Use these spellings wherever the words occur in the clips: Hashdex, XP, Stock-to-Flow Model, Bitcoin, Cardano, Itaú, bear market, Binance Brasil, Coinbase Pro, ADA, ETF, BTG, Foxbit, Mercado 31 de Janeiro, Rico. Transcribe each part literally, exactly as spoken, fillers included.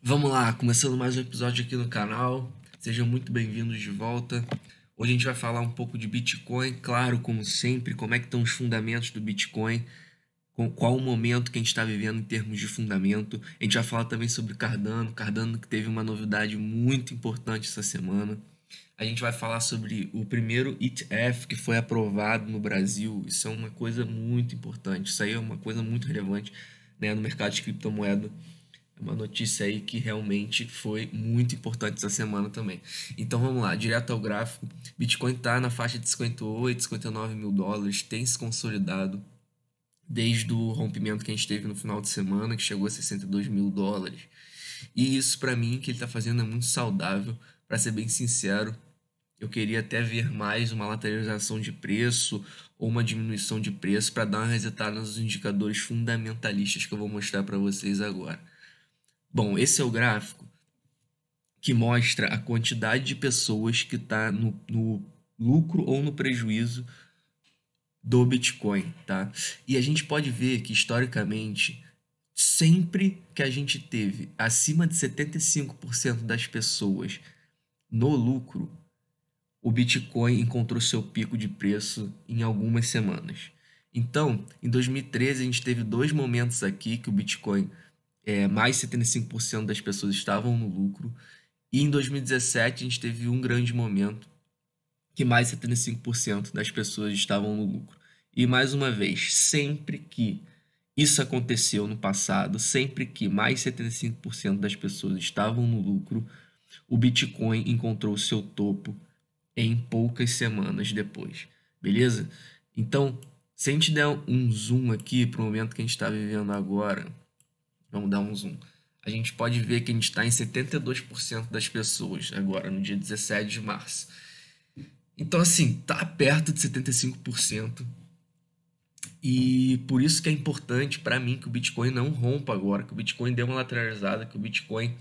Vamos lá, começando mais um episódio aqui no canal. Sejam muito bem-vindos de volta. Hoje a gente vai falar um pouco de Bitcoin, claro, como sempre, como é que estão os fundamentos do Bitcoin, qual o momento que a gente está vivendo em termos de fundamento. A gente vai falar também sobre Cardano, Cardano que teve uma novidade muito importante essa semana. A gente vai falar sobre o primeiro E T F que foi aprovado no Brasil. Isso é uma coisa muito importante, isso aí é uma coisa muito relevante, né, no mercado de criptomoeda. É uma notícia aí que realmente foi muito importante essa semana também. Então vamos lá, direto ao gráfico. Bitcoin está na faixa de cinquenta e oito, cinquenta e nove mil dólares, tem se consolidado desde o rompimento que a gente teve no final de semana, que chegou a sessenta e dois mil dólares. E isso, para mim, que ele está fazendo é muito saudável. Para ser bem sincero, eu queria até ver mais uma lateralização de preço ou uma diminuição de preço para dar uma resetada nos indicadores fundamentalistas que eu vou mostrar para vocês agora. Bom, esse é o gráfico que mostra a quantidade de pessoas que está no, no lucro ou no prejuízo do Bitcoin, tá? E a gente pode ver que, historicamente, sempre que a gente teve acima de setenta e cinco por cento das pessoas no lucro, o Bitcoin encontrou seu pico de preço em algumas semanas. Então, em dois mil e treze, a gente teve dois momentos aqui que o Bitcoin... É, mais setenta e cinco por cento das pessoas estavam no lucro. E em dois mil e dezessete a gente teve um grande momento que mais setenta e cinco por cento das pessoas estavam no lucro. E mais uma vez, sempre que isso aconteceu no passado, sempre que mais setenta e cinco por cento das pessoas estavam no lucro, o Bitcoin encontrou seu topo em poucas semanas depois. Beleza? Então, se a gente der um zoom aqui para o momento que a gente está vivendo agora... Vamos dar um zoom. A gente pode ver que a gente está em setenta e dois por cento das pessoas agora, no dia dezessete de março. Então, assim, está perto de setenta e cinco por cento. E por isso que é importante para mim que o Bitcoin não rompa agora, que o Bitcoin dê uma lateralizada, que o Bitcoin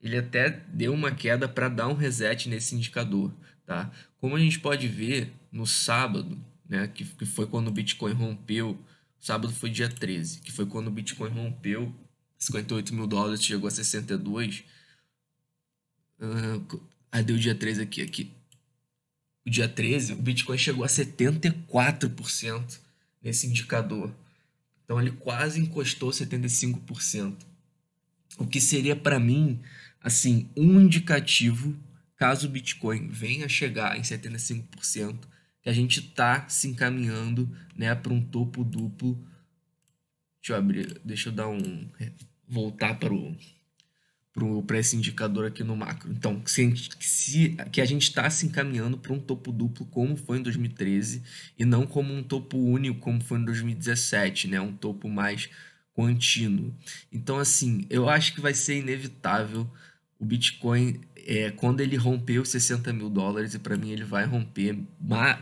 ele até deu uma queda para dar um reset nesse indicador. Tá? Como a gente pode ver no sábado, né, que, que foi quando o Bitcoin rompeu, sábado foi dia treze, que foi quando o Bitcoin rompeu cinquenta e oito mil dólares, chegou a sessenta e dois. Uh, ah, deu dia treze aqui, aqui. O dia treze, o Bitcoin chegou a setenta e quatro por cento nesse indicador. Então ele quase encostou setenta e cinco por cento. O que seria para mim, assim, um indicativo, caso o Bitcoin venha a chegar em setenta e cinco por cento, que a gente está se encaminhando, né, para um topo duplo. Deixa eu abrir, deixa eu dar um voltar para o para esse indicador aqui no macro. Então, se, se, que a gente está se encaminhando para um topo duplo como foi em dois mil e treze e não como um topo único como foi em dois mil e dezessete, né, um topo mais contínuo. Então, assim, eu acho que vai ser inevitável o Bitcoin, é, quando ele romper os sessenta mil dólares, e para mim ele vai romper,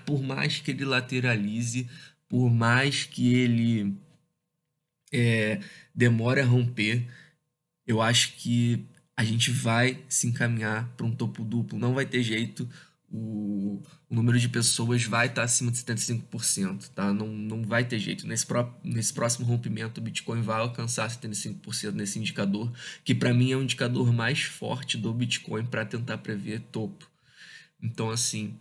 por mais que ele lateralize, por mais que ele é, demore a romper, eu acho que a gente vai se encaminhar para um topo duplo, não vai ter jeito, o, o número de pessoas vai estar acima de setenta e cinco por cento, tá? Não, não vai ter jeito, nesse, pró, nesse próximo rompimento o Bitcoin vai alcançar setenta e cinco por cento nesse indicador, que para mim é o indicador mais forte do Bitcoin para tentar prever topo. Então, assim,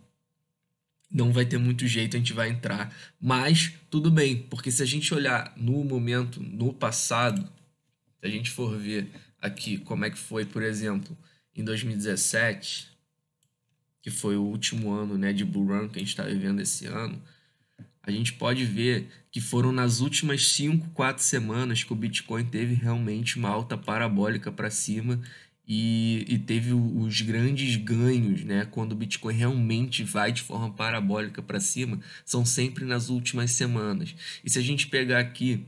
não vai ter muito jeito, a gente vai entrar, mas tudo bem, porque se a gente olhar no momento, no passado, se a gente for ver aqui como é que foi, por exemplo, em dois mil e dezessete... que foi o último ano, né, de bull run que a gente está vivendo esse ano, a gente pode ver que foram nas últimas cinco, quatro semanas que o Bitcoin teve realmente uma alta parabólica para cima e, e teve os grandes ganhos, né, quando o Bitcoin realmente vai de forma parabólica para cima, são sempre nas últimas semanas. E se a gente pegar aqui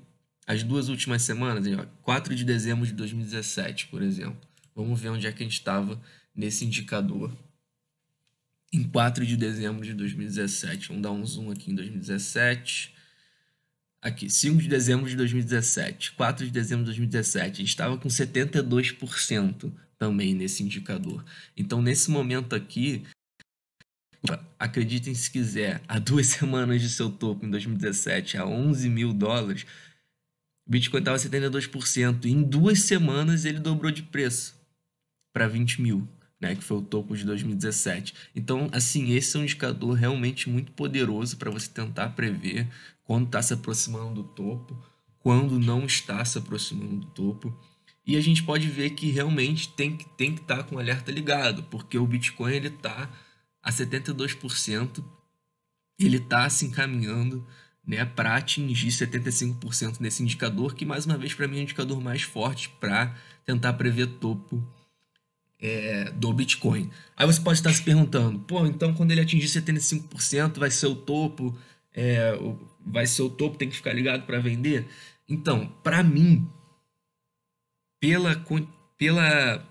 as duas últimas semanas, quatro de dezembro de dois mil e dezessete, por exemplo, vamos ver onde é que a gente estava nesse indicador. Em quatro de dezembro de dois mil e dezessete, vamos dar um zoom aqui em dois mil e dezessete, aqui, cinco de dezembro de dois mil e dezessete, quatro de dezembro de dois mil e dezessete, a gente estava com setenta e dois por cento também nesse indicador. Então, nesse momento aqui, acreditem se quiser, há duas semanas de seu topo em dois mil e dezessete, a onze mil dólares, O Bitcoin estava setenta e dois por cento. Em duas semanas ele dobrou de preço para vinte mil, né, que foi o topo de dois mil e dezessete. Então, assim, esse é um indicador realmente muito poderoso para você tentar prever quando está se aproximando do topo, quando não está se aproximando do topo. E a gente pode ver que realmente tem que tem que estar com o alerta ligado, porque o Bitcoin ele está a setenta e dois por cento, ele está se encaminhando, né, para atingir setenta e cinco por cento nesse indicador, que mais uma vez para mim é um indicador mais forte para tentar prever topo é, do Bitcoin. Aí você pode estar se perguntando, pô, então quando ele atingir setenta e cinco por cento vai ser o topo, é, vai ser o topo, tem que ficar ligado para vender? Então, para mim, Pela, pela,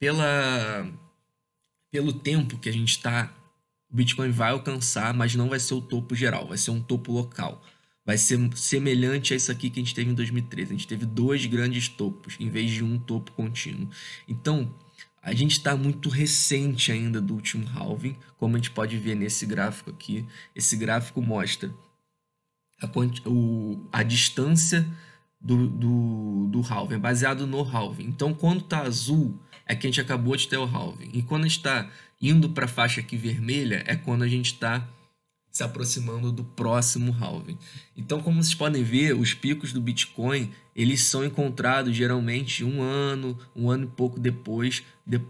pela, pelo tempo que a gente está, o Bitcoin vai alcançar, mas não vai ser o topo geral, vai ser um topo local. Vai ser semelhante a isso aqui que a gente teve em dois mil e treze. A gente teve dois grandes topos, em vez de um topo contínuo. Então, a gente está muito recente ainda do último halving, como a gente pode ver nesse gráfico aqui. Esse gráfico mostra a, o, a distância Do, do, do halving, baseado no halving. Então, quando está azul, é que a gente acabou de ter o halving. E quando está indo para a faixa aqui vermelha, é quando a gente está se aproximando do próximo halving. Então, como vocês podem ver, os picos do Bitcoin, eles são encontrados geralmente um ano, um ano e pouco depois, de,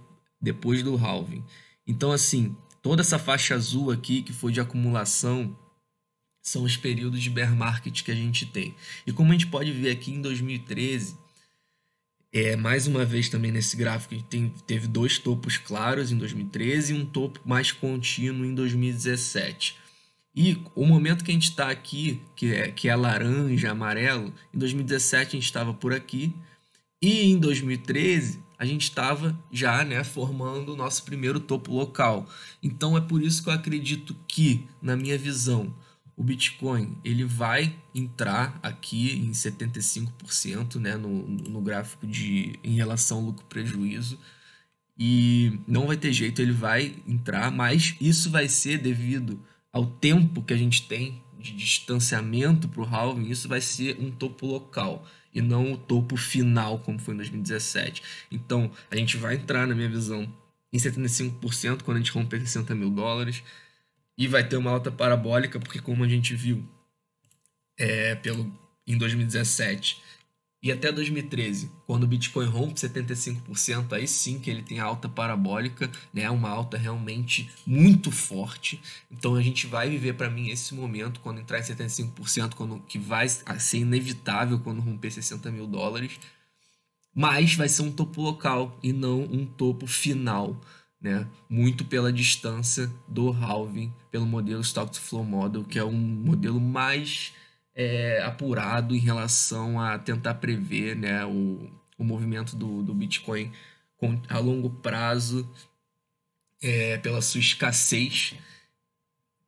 depois do halving. Então, assim, toda essa faixa azul aqui, que foi de acumulação, são os períodos de bear market que a gente tem. E como a gente pode ver aqui em dois mil e treze, é, mais uma vez também nesse gráfico, a gente tem, teve dois topos claros em dois mil e treze e um topo mais contínuo em dois mil e dezessete. E o momento que a gente está aqui, que é, que é laranja, amarelo, em dois mil e dezessete a gente estava por aqui, e em dois mil e treze a gente estava já, né, formando o nosso primeiro topo local. Então é por isso que eu acredito que, na minha visão, o Bitcoin ele vai entrar aqui em setenta e cinco por cento, né, no, no gráfico de, em relação ao lucro-prejuízo, e não vai ter jeito, ele vai entrar, mas isso vai ser devido ao tempo que a gente tem de distanciamento para o halving. Isso vai ser um topo local e não o topo final como foi em dois mil e dezessete. Então a gente vai entrar, na minha visão, em setenta e cinco por cento quando a gente romper sessenta mil dólares. E vai ter uma alta parabólica, porque como a gente viu é, pelo, em dois mil e dezessete e até dois mil e treze, quando o Bitcoin rompe setenta e cinco por cento, aí sim que ele tem alta parabólica, né, uma alta realmente muito forte. Então a gente vai viver, para mim, esse momento, quando entrar em setenta e cinco por cento, quando, que vai ser inevitável quando romper sessenta mil dólares, mas vai ser um topo local e não um topo final, né? Muito pela distância do halving, pelo modelo Stock-to-Flow Model, que é um modelo mais é, apurado em relação a tentar prever, né, o, o movimento do, do Bitcoin a longo prazo, é, pela sua escassez,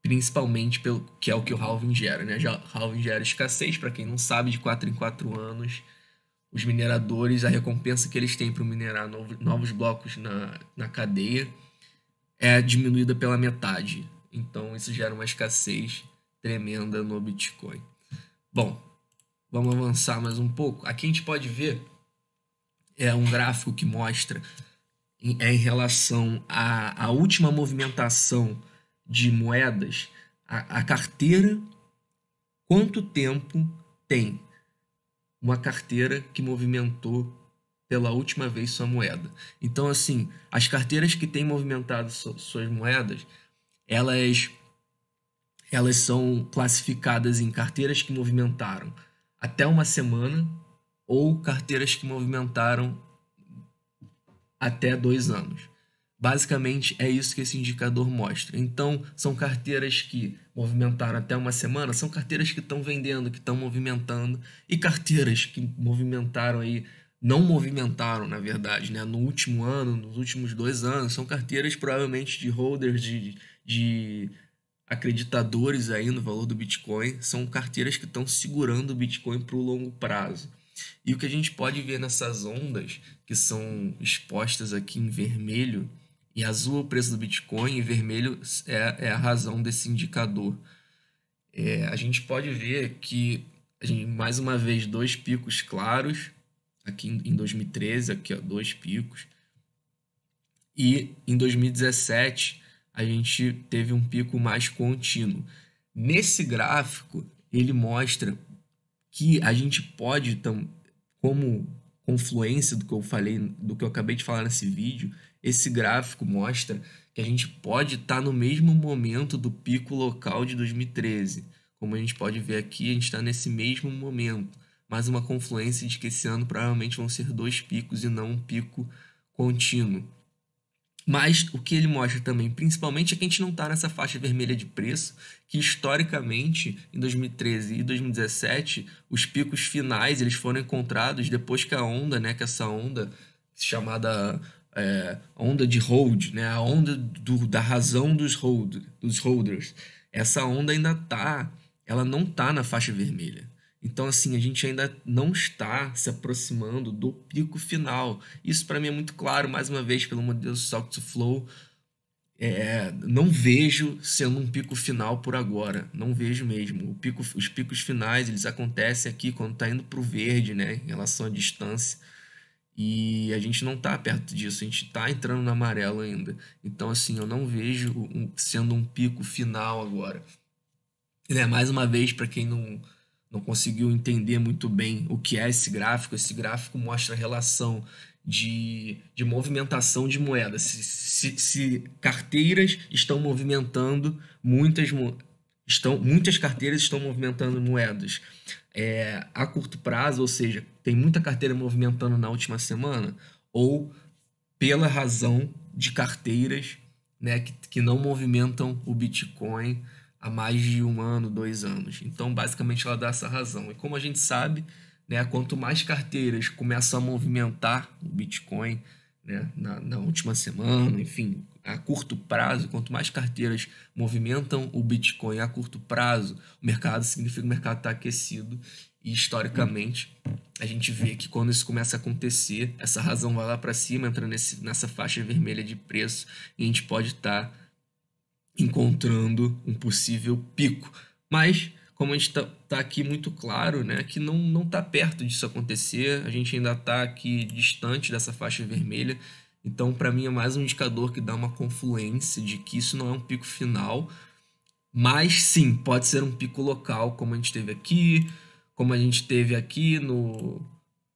principalmente pelo que é o que o halving gera, né? Já halving gera escassez, para quem não sabe, de quatro em quatro anos. Os mineradores, a recompensa que eles têm para minerar novos blocos na, na cadeia é diminuída pela metade. Então, isso gera uma escassez tremenda no Bitcoin. Bom, vamos avançar mais um pouco. Aqui a gente pode ver é um gráfico que mostra em, é em relação à, à última movimentação de moedas, a, a carteira, quanto tempo tem uma carteira que movimentou pela última vez sua moeda. Então, assim, as carteiras que têm movimentado so, suas moedas, elas, elas são classificadas em carteiras que movimentaram até uma semana ou carteiras que movimentaram até dois anos. Basicamente, é isso que esse indicador mostra. Então, são carteiras que movimentaram até uma semana, são carteiras que estão vendendo, que estão movimentando, e carteiras que movimentaram aí, não movimentaram, na verdade, né, no último ano, nos últimos dois anos, são carteiras provavelmente de holders, de, de acreditadores aí no valor do Bitcoin, são carteiras que estão segurando o Bitcoin para o longo prazo. E o que a gente pode ver nessas ondas, que são expostas aqui em vermelho, e azul é o preço do Bitcoin e vermelho é a razão desse indicador. É, a gente pode ver que gente, mais uma vez, dois picos claros, aqui em dois mil e treze, aqui ó, dois picos. E em dois mil e dezessete, a gente teve um pico mais contínuo. Nesse gráfico, ele mostra que a gente pode, então, como confluência do que eu falei, do que eu acabei de falar nesse vídeo, esse gráfico mostra que a gente pode estar no mesmo momento do pico local de dois mil e treze. Como a gente pode ver aqui, a gente está nesse mesmo momento, mas uma confluência de que esse ano provavelmente vão ser dois picos e não um pico contínuo. Mas o que ele mostra também, principalmente, é que a gente não está nessa faixa vermelha de preço, que historicamente, em dois mil e treze e dois mil e dezessete, os picos finais eles foram encontrados depois que a onda, né, que essa onda chamada é, onda de hold, né, a onda do, da razão dos, hold, dos holders, essa onda ainda tá, ela não está na faixa vermelha. Então, assim, a gente ainda não está se aproximando do pico final. Isso, para mim, é muito claro, mais uma vez, pelo modelo Stock-to-Flow. É, não vejo sendo um pico final por agora. Não vejo mesmo. O pico, os picos finais, eles acontecem aqui quando está indo para o verde, né, em relação à distância. E a gente não está perto disso. A gente está entrando no amarelo ainda. Então, assim, eu não vejo um, sendo um pico final agora. É, mais uma vez, para quem não... não conseguiu entender muito bem o que é esse gráfico. Esse gráfico mostra a relação de, de movimentação de moedas. Se, se, se carteiras estão movimentando, muitas, estão, muitas carteiras estão movimentando moedas é, a curto prazo, ou seja, tem muita carteira movimentando na última semana, ou pela razão de carteiras, né, que, que não movimentam o Bitcoin há mais de um ano, dois anos. Então, basicamente, ela dá essa razão. E como a gente sabe, né, quanto mais carteiras começam a movimentar o Bitcoin, né, na, na última semana, enfim, a curto prazo, quanto mais carteiras movimentam o Bitcoin a curto prazo, o mercado significa que o mercado está aquecido. E, historicamente, a gente vê que quando isso começa a acontecer, essa razão vai lá para cima, entra nesse, nessa faixa vermelha de preço, e a gente pode estar... tá encontrando um possível pico. Mas, como a gente está tá aqui muito claro, né, que não não está perto disso acontecer, a gente ainda está aqui distante dessa faixa vermelha. Então, para mim, é mais um indicador que dá uma confluência de que isso não é um pico final, mas sim, pode ser um pico local, como a gente teve aqui, como a gente teve aqui no...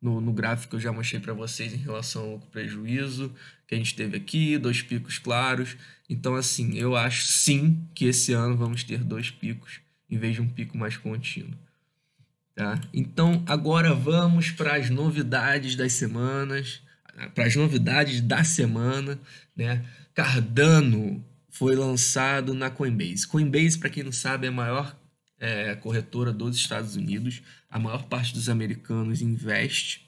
No, no gráfico que eu já mostrei para vocês em relação ao prejuízo que a gente teve aqui, dois picos claros. Então, assim, eu acho sim que esse ano vamos ter dois picos em vez de um pico mais contínuo. Tá? Então, agora vamos para as novidades das semanas, para as novidades da semana, né? Cardano foi lançado na Coinbase. Coinbase, para quem não sabe, é a maior É, corretora dos Estados Unidos. A maior parte dos americanos investe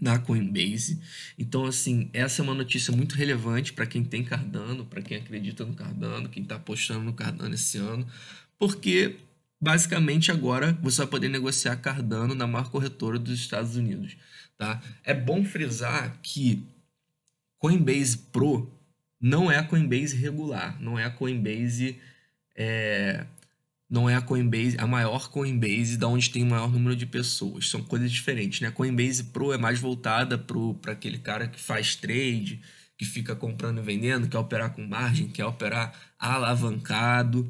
na Coinbase. Então, assim, essa é uma notícia muito relevante para quem tem Cardano, para quem acredita no Cardano, quem está apostando no Cardano esse ano, porque basicamente agora você vai poder negociar Cardano na maior corretora dos Estados Unidos. Tá? É bom frisar que Coinbase Pro não é a Coinbase regular, não é a Coinbase... É... Não é a Coinbase, a maior Coinbase, da onde tem o maior número de pessoas. São coisas diferentes, né? A Coinbase Pro é mais voltada para aquele cara que faz trade, que fica comprando e vendendo, quer operar com margem, quer operar alavancado.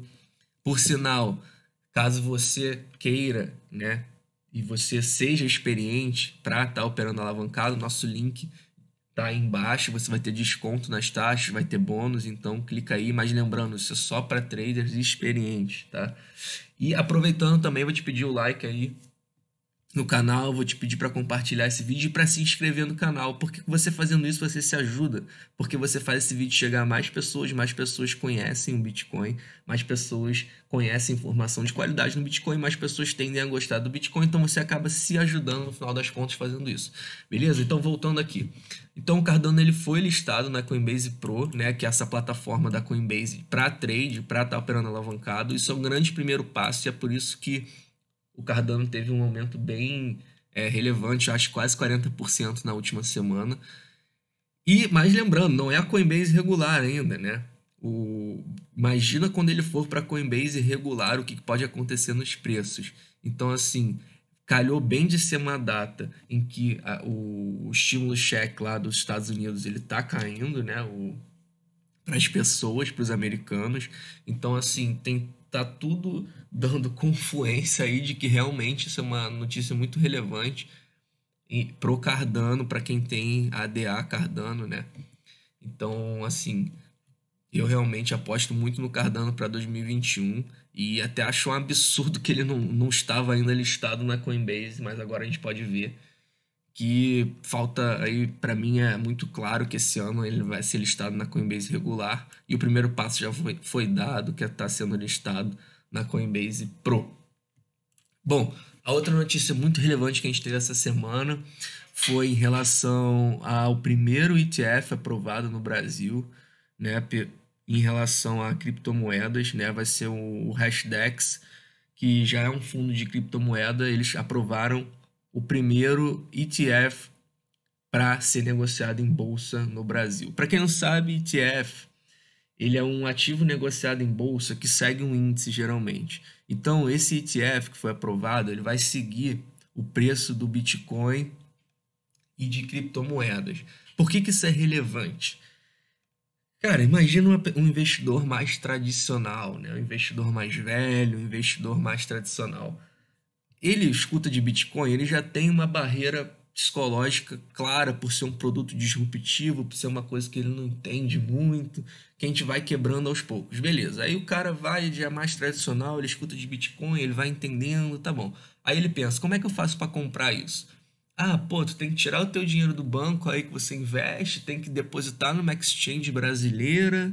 Por sinal, caso você queira, né, e você seja experiente para estar tá operando alavancado, nosso link tá aí embaixo, você vai ter desconto nas taxas, vai ter bônus, então clica aí. Mas lembrando, isso é só para traders experientes, tá? E aproveitando também, vou te pedir o like aí no canal, vou te pedir para compartilhar esse vídeo e para se inscrever no canal, porque você fazendo isso, você se ajuda, porque você faz esse vídeo chegar a mais pessoas, mais pessoas conhecem o Bitcoin, mais pessoas conhecem informação de qualidade no Bitcoin, mais pessoas tendem a gostar do Bitcoin, então você acaba se ajudando no final das contas fazendo isso, beleza? Então, voltando aqui. Então, o Cardano ele foi listado na Coinbase Pro, né, que é essa plataforma da Coinbase para trade, para estar tá operando alavancado. Isso é um grande primeiro passo e é por isso que o Cardano teve um aumento bem é, relevante, acho quase quarenta por cento na última semana. E, mas lembrando, não é a Coinbase regular ainda, né? O, imagina quando ele for para a Coinbase regular, o que pode acontecer nos preços. Então, assim, calhou bem de ser uma data em que a, o, o estímulo cheque lá dos Estados Unidos ele tá caindo, né, para as pessoas, para os americanos. Então, assim, tem, tá tudo dando confluência aí de que realmente isso é uma notícia muito relevante pro Cardano, para quem tem A D A Cardano, né? Então, assim, eu realmente aposto muito no Cardano para dois mil e vinte e um e até acho um absurdo que ele não, não estava ainda listado na Coinbase, mas agora a gente pode ver que falta aí, para mim é muito claro que esse ano ele vai ser listado na Coinbase regular e o primeiro passo já foi, foi dado, que está sendo listado na Coinbase Pro. Bom, a outra notícia muito relevante que a gente teve essa semana foi em relação ao primeiro E T F aprovado no Brasil, né, em relação a criptomoedas, né, vai ser o Hashdex, que já é um fundo de criptomoeda. Eles aprovaram o primeiro E T F para ser negociado em bolsa no Brasil. Para quem não sabe, E T F ele é um ativo negociado em bolsa que segue um índice geralmente. Então esse E T F que foi aprovado, ele vai seguir o preço do Bitcoin e de criptomoedas. Por que que isso é relevante? Cara, imagina um investidor mais tradicional, né? Um investidor mais velho, um investidor mais tradicional. Ele escuta de Bitcoin, ele já tem uma barreira psicológica clara por ser um produto disruptivo, por ser uma coisa que ele não entende muito, que a gente vai quebrando aos poucos. Beleza, aí o cara vai, já é mais tradicional, ele escuta de Bitcoin, ele vai entendendo, tá bom. Aí ele pensa, como é que eu faço para comprar isso? Ah, pô, tu tem que tirar o teu dinheiro do banco aí que você investe, tem que depositar numa exchange brasileira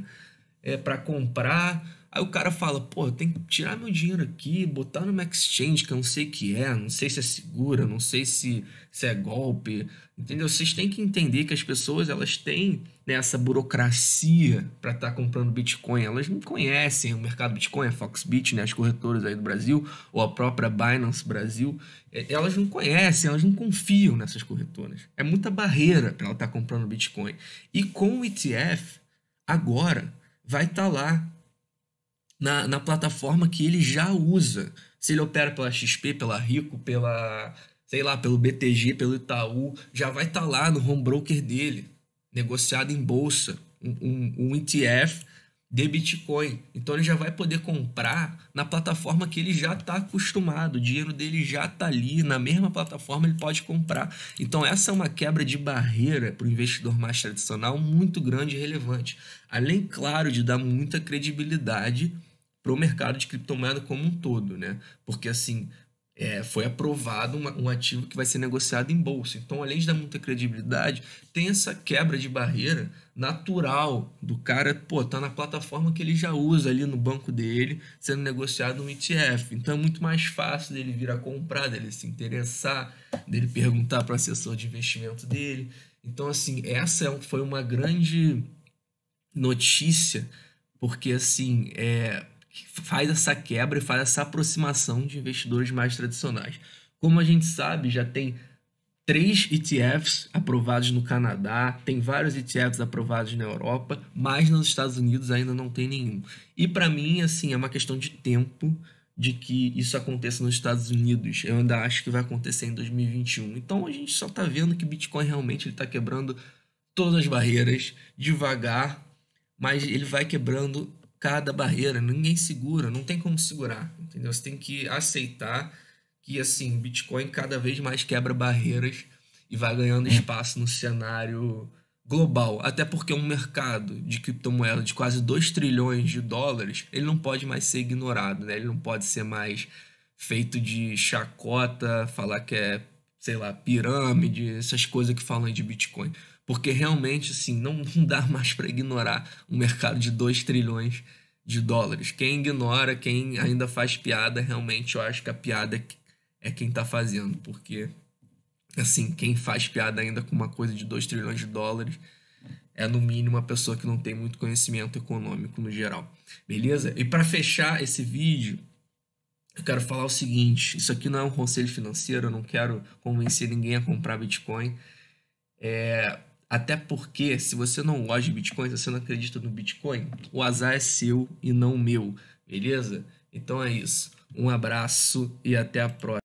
é, para comprar. Aí o cara fala, pô, tem que tirar meu dinheiro aqui, botar numa exchange que eu não sei o que é, não sei se é segura, não sei se, se é golpe, entendeu? Vocês têm que entender que as pessoas, elas têm, né, essa burocracia para estar tá comprando Bitcoin. Elas não conhecem o mercado Bitcoin, a Foxbit, né, as corretoras aí do Brasil, ou a própria Binance Brasil. Elas não conhecem, elas não confiam nessas corretoras. É muita barreira para ela estar tá comprando Bitcoin. E com o E T F, agora, vai estar tá lá na, na plataforma que ele já usa. Se ele opera pela X P, pela Rico, pela, sei lá, pelo B T G, pelo Itaú, já vai estar tá lá no home broker dele, negociado em bolsa, um, um, um E T F de Bitcoin. Então ele já vai poder comprar na plataforma que ele já está acostumado, o dinheiro dele já está ali, na mesma plataforma ele pode comprar. Então essa é uma quebra de barreira para o investidor mais tradicional muito grande e relevante, além, claro, de dar muita credibilidade para o mercado de criptomoeda como um todo, né? Porque assim, é, foi aprovado uma, um ativo que vai ser negociado em bolsa. Então, além de dar muita credibilidade, tem essa quebra de barreira natural do cara, pô, tá na plataforma que ele já usa ali no banco dele, sendo negociado um E T F. Então, é muito mais fácil dele vir a comprar, dele se interessar, dele perguntar para o assessor de investimento dele. Então, assim, essa foi uma grande notícia, porque, assim, é... faz essa quebra e faz essa aproximação de investidores mais tradicionais. Como a gente sabe, já tem três E T Fs aprovados no Canadá, tem vários E T Fs aprovados na Europa, mas nos Estados Unidos ainda não tem nenhum. E para mim, assim, é uma questão de tempo de que isso aconteça nos Estados Unidos. Eu ainda acho que vai acontecer em dois mil e vinte e um. Então a gente só está vendo que Bitcoin realmente está quebrando todas as barreiras, devagar, mas ele vai quebrando cada barreira. Ninguém segura, não tem como segurar, entendeu? Você tem que aceitar que, assim, Bitcoin cada vez mais quebra barreiras e vai ganhando espaço no cenário global, até porque um mercado de criptomoeda de quase dois trilhões de dólares, ele não pode mais ser ignorado, né? Ele não pode ser mais feito de chacota, falar que é, sei lá, pirâmide, essas coisas que falam de Bitcoin. Porque realmente, assim, não dá mais para ignorar um mercado de dois trilhões de dólares. Quem ignora, quem ainda faz piada, realmente eu acho que a piada é quem está fazendo. Porque, assim, quem faz piada ainda com uma coisa de dois trilhões de dólares é, no mínimo, uma pessoa que não tem muito conhecimento econômico no geral. Beleza? E para fechar esse vídeo, eu quero falar o seguinte. Isso aqui não é um conselho financeiro, eu não quero convencer ninguém a comprar Bitcoin. É... Até porque, se você não gosta de Bitcoin, se você não acredita no Bitcoin, o azar é seu e não meu, beleza? Então é isso. Um abraço e até a próxima.